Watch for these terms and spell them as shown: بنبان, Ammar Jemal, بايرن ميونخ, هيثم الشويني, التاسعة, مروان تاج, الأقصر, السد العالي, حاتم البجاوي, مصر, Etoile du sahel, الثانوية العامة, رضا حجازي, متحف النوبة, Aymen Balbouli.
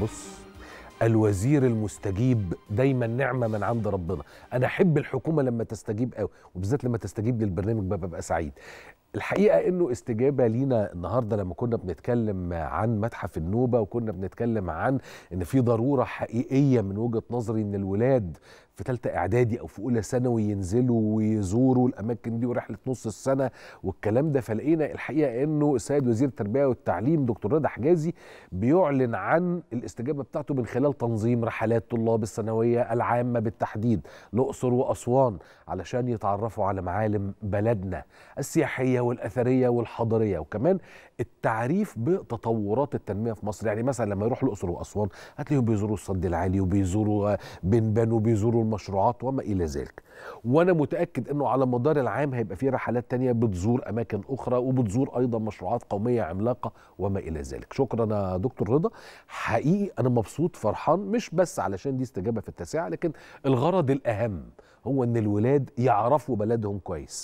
بص، الوزير المستجيب دايما نعمه من عند ربنا. انا احب الحكومه لما تستجيب قوي، وبالذات لما تستجيب للبرنامج ببقى سعيد. الحقيقه انه استجابه لينا النهارده لما كنا بنتكلم عن متحف النوبه، وكنا بنتكلم عن ان في ضروره حقيقيه من وجهه نظري ان الولاد في ثالثه اعدادي او في اولى ثانوي ينزلوا ويزوروا الاماكن دي ورحله نص السنه والكلام ده. فلقينا الحقيقه انه السيد وزير التربيه والتعليم دكتور رضا حجازي بيعلن عن الاستجابه بتاعته من خلال تنظيم رحلات طلاب الثانويه العامه بالتحديد الاقصر واسوان علشان يتعرفوا على معالم بلدنا السياحيه والاثريه والحضاريه، وكمان التعريف بتطورات التنميه في مصر. يعني مثلا لما يروحوا الاقصر واسوان هتلاقيهم بيزوروا السد العالي وبيزوروا بنبان وبيزوروا المشروعات وما الى ذلك. وانا متاكد انه على مدار العام هيبقى في رحلات تانية بتزور اماكن اخرى وبتزور ايضا مشروعات قوميه عملاقه وما الى ذلك. شكرا يا دكتور رضا، حقيقي انا مبسوط فرحان، مش بس علشان دي استجابه في التسعه، لكن الغرض الاهم هو ان الولاد يعرفوا بلدهم كويس.